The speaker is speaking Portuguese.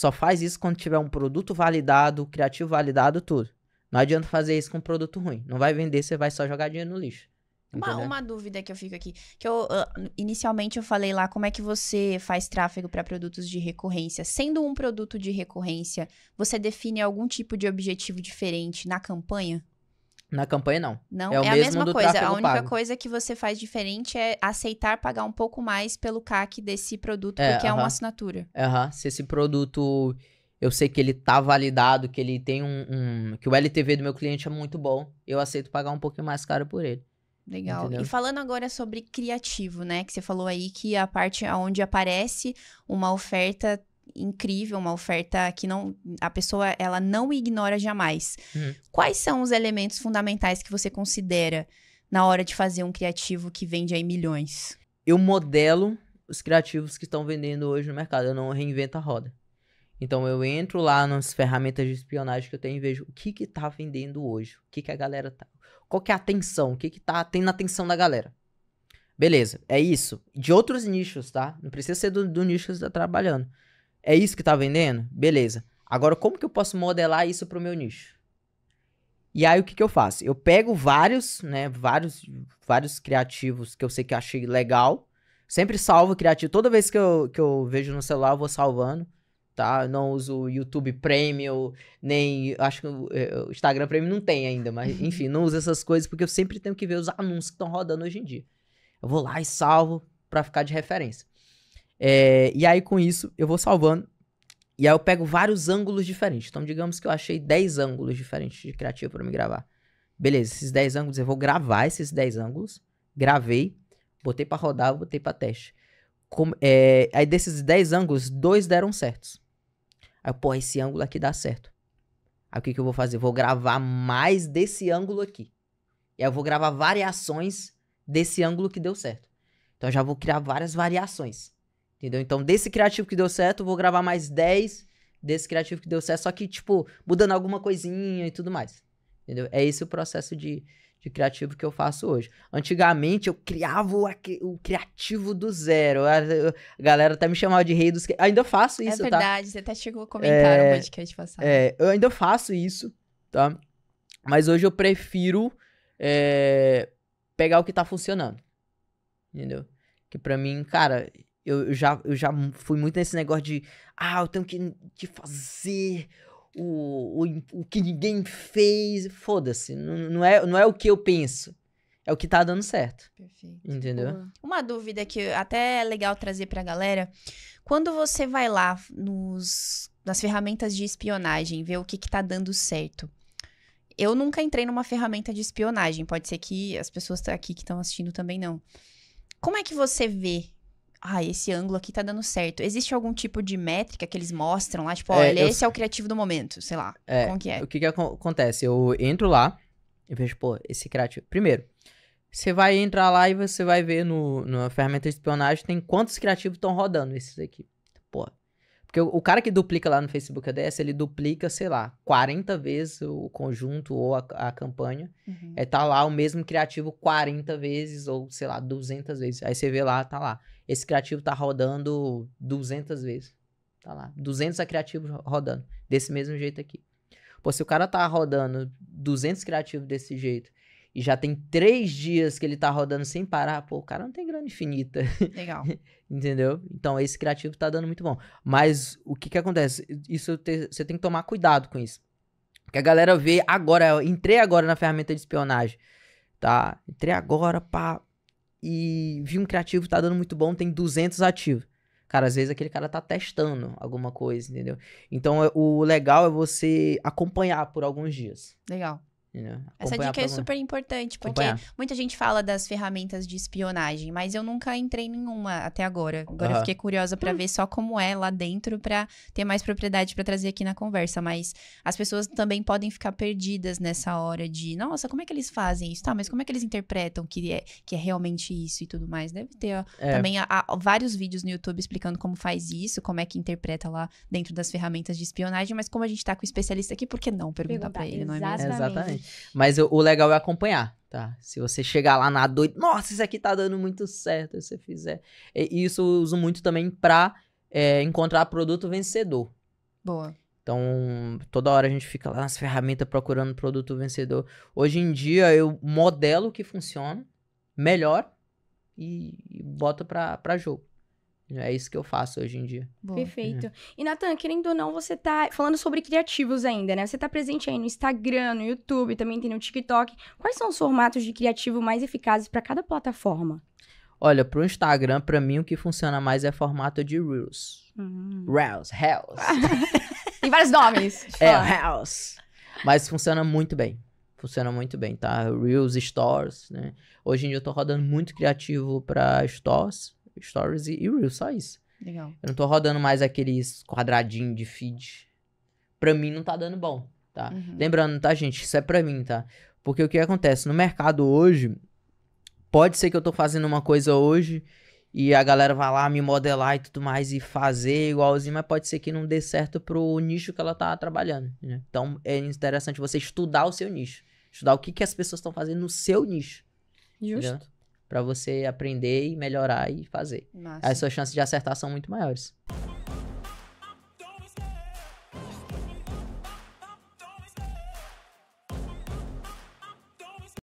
Só faz isso quando tiver um produto validado, criativo validado, tudo. Não adianta fazer isso com um produto ruim. Não vai vender, você vai só jogar dinheiro no lixo. Uma dúvida que eu fico aqui, que eu inicialmente eu falei lá, como é que você faz tráfego para produtos de recorrência? Sendo um produto de recorrência, você define algum tipo de objetivo diferente na campanha? Na campanha, não. Não, é o mesmo a mesma coisa. A única coisa que você faz diferente é aceitar pagar um pouco mais pelo CAC desse produto, porque é uma assinatura. Se esse produto, eu sei que ele tá validado, que ele tem que o LTV do meu cliente é muito bom, eu aceito pagar um pouquinho mais caro por ele. Legal. Entendeu? E falando agora sobre criativo, né? Que você falou aí que a parte onde aparece uma oferta incrível, uma oferta que não, a pessoa ela não ignora jamais. Quais são os elementos fundamentais que você considera na hora de fazer um criativo que vende aí milhões? Eu modelo os criativos que estão vendendo hoje no mercado, eu não reinvento a roda. Então eu entro lá nas ferramentas de espionagem que eu tenho e vejo o que que tá vendendo hoje, o que que a galera tá, qual que é a atenção, o que que tá tendo a atenção da galera. Beleza, é isso. De outros nichos, tá? Não precisa ser do nicho que você tá trabalhando. É isso que tá vendendo? Beleza. Agora, como que eu posso modelar isso pro meu nicho? E aí, o que que eu faço? Eu pego vários, né? Vários criativos que eu sei que eu achei legal. Sempre salvo criativo. Toda vez que eu vejo no celular, eu vou salvando, tá? Eu não uso o YouTube Premium, nem... Acho que o Instagram Premium não tem ainda, mas enfim, não uso essas coisas, porque eu sempre tenho que ver os anúncios que estão rodando hoje em dia. Eu vou lá e salvo pra ficar de referência. E aí, com isso, eu vou salvando. E aí eu pego vários ângulos diferentes. Então, digamos que eu achei 10 ângulos diferentes de criativo para me gravar. Beleza, esses 10 ângulos, eu vou gravar esses 10 ângulos. Gravei, botei para rodar, botei para teste. Aí desses 10 ângulos, 2 deram certos. Aí, pô, esse ângulo aqui dá certo. Aí o que que eu vou fazer? Vou gravar mais desse ângulo aqui. E aí eu vou gravar variações desse ângulo que deu certo. Então, eu já vou criar várias variações. Entendeu? Então, desse criativo que deu certo, eu vou gravar mais 10 desse criativo que deu certo, só que, tipo, mudando alguma coisinha e tudo mais. Entendeu? É esse o processo de criativo que eu faço hoje. Antigamente, eu criava o criativo do zero. A galera até me chamava de rei dos... Ainda faço isso, tá? É verdade, tá? Você até chegou a comentar no podcast passado. Eu ainda faço isso, tá? Mas hoje eu prefiro pegar o que tá funcionando. Entendeu? Que pra mim, cara... Eu já fui muito nesse negócio de... Ah, eu tenho que fazer o que ninguém fez. Foda-se. Não é o que eu penso. É o que tá dando certo. Perfeito. Entendeu? Boa. Uma dúvida que até é legal trazer pra galera. Quando você vai lá nas ferramentas de espionagem, ver o que tá dando certo. Eu nunca entrei numa ferramenta de espionagem. Pode ser que as pessoas aqui que estão assistindo também não. Como é que você vê... Ah, esse ângulo aqui tá dando certo. Existe algum tipo de métrica que eles mostram lá? Tipo, olha, esse é o criativo do momento, sei lá. Como que é? O que que acontece? Eu entro lá e vejo, pô, esse criativo... Primeiro, você vai entrar lá e você vai ver na ferramenta de espionagem tem quantos criativos estão rodando esses aqui. Pô, porque o cara que duplica lá no Facebook ADS, ele duplica, sei lá, 40 vezes o conjunto ou a campanha. Tá lá o mesmo criativo 40 vezes ou, sei lá, 200 vezes. Aí você vê lá, tá lá. Esse criativo tá rodando 200 vezes. Tá lá. 200 criativos rodando. Desse mesmo jeito aqui. Pô, se o cara tá rodando 200 criativos desse jeito e já tem 3 dias que ele tá rodando sem parar, pô, o cara não tem grana infinita. Legal. Entendeu? Então, esse criativo tá dando muito bom. Mas, o que que acontece? Isso você tem que tomar cuidado com isso. Porque a galera vê agora, eu entrei agora na ferramenta de espionagem. Tá? Entrei agora, pá. E vi um criativo, tá dando muito bom, tem 200 ativos. Cara, às vezes aquele cara tá testando alguma coisa, entendeu? Então, o legal é você acompanhar por alguns dias. Legal. Entendeu? Essa dica é super importante, porque muita gente fala das ferramentas de espionagem, mas eu nunca entrei em nenhuma até agora. Agora eu fiquei curiosa pra ver só como é lá dentro, pra ter mais propriedade pra trazer aqui na conversa. Mas as pessoas também podem ficar perdidas nessa hora de, nossa, como é que eles fazem isso? Tá, mas como é que eles interpretam que é realmente isso e tudo mais? Deve ter também vários vídeos no YouTube explicando como faz isso, como é que interpreta lá dentro das ferramentas de espionagem, mas como a gente tá com o especialista aqui, por que não perguntar pra ele, não é mesmo? Exatamente. Mas o legal é acompanhar, tá? Se você chegar lá na doida, nossa, isso aqui tá dando muito certo, se você fizer. E isso eu uso muito também pra encontrar produto vencedor. Boa. Então, toda hora a gente fica lá nas ferramentas procurando produto vencedor. Hoje em dia, eu modelo o que funciona, melhor e boto pra jogo. É isso que eu faço hoje em dia. Boa. Perfeito. É. E, Nathan, querendo ou não, você tá falando sobre criativos ainda, né? Você tá presente aí no Instagram, no YouTube, também tem no TikTok. Quais são os formatos de criativo mais eficazes para cada plataforma? Olha, pro Instagram, pra mim, o que funciona mais é formato de Reels. Reels. Tem vários nomes. Reels. Mas funciona muito bem. Funciona muito bem, tá? Reels, Stories, né? Hoje em dia eu tô rodando muito criativo pra Stories e Reels, só isso. Legal. Eu não tô rodando mais aqueles quadradinhos de feed. Pra mim não tá dando bom, tá? Uhum. Lembrando, tá, gente? Isso é pra mim, tá? Porque o que acontece? No mercado hoje, pode ser que eu tô fazendo uma coisa hoje e a galera vai lá me modelar e tudo mais e fazer igualzinho, mas pode ser que não dê certo pro nicho que ela tá trabalhando, né? Então, é interessante você estudar o seu nicho. Estudar o que as pessoas estão fazendo no seu nicho. Justo. Entendeu? Pra você aprender e melhorar e fazer. Massa. Aí suas chances de acertar são muito maiores.